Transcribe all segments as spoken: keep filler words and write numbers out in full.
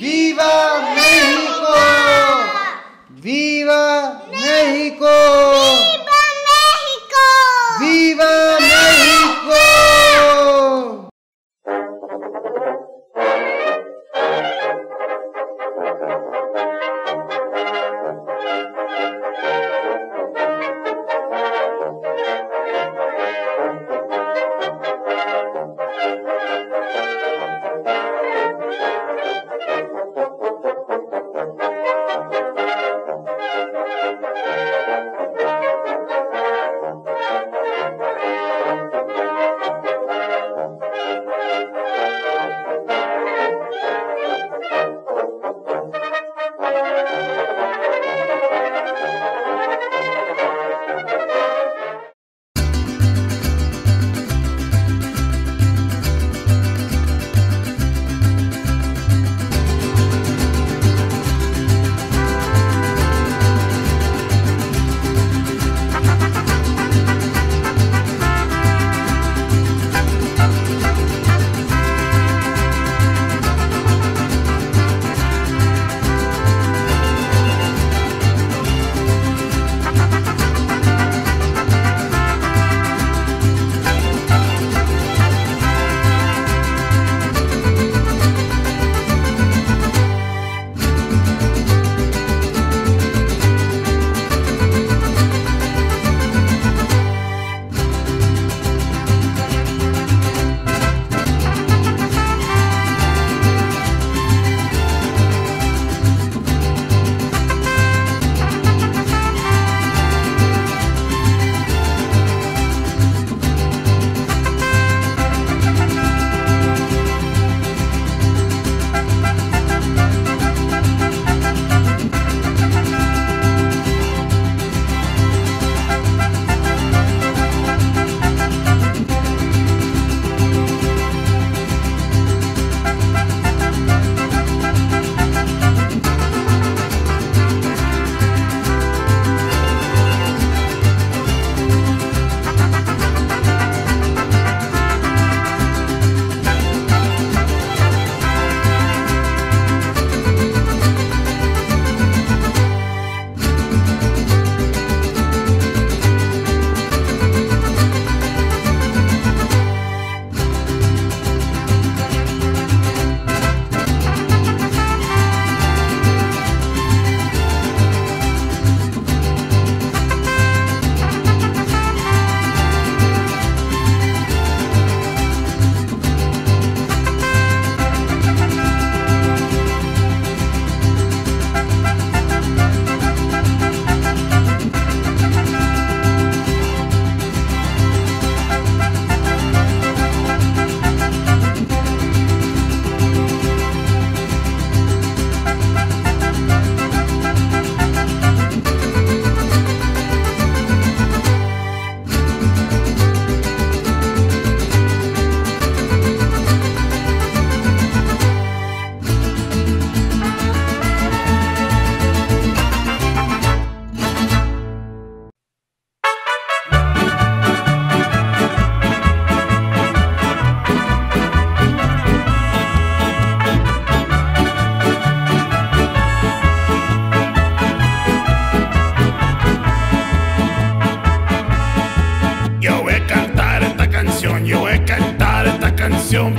Viva Mexico! Viva Mexico! Viva Mexico! Viva Mexico!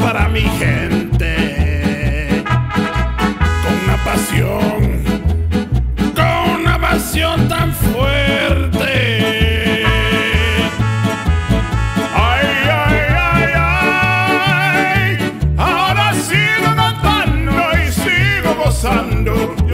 Para mi gente, con una pasión, con una pasión tan fuerte. Ay, ay, ay, ay, ahora sigo cantando y sigo gozando.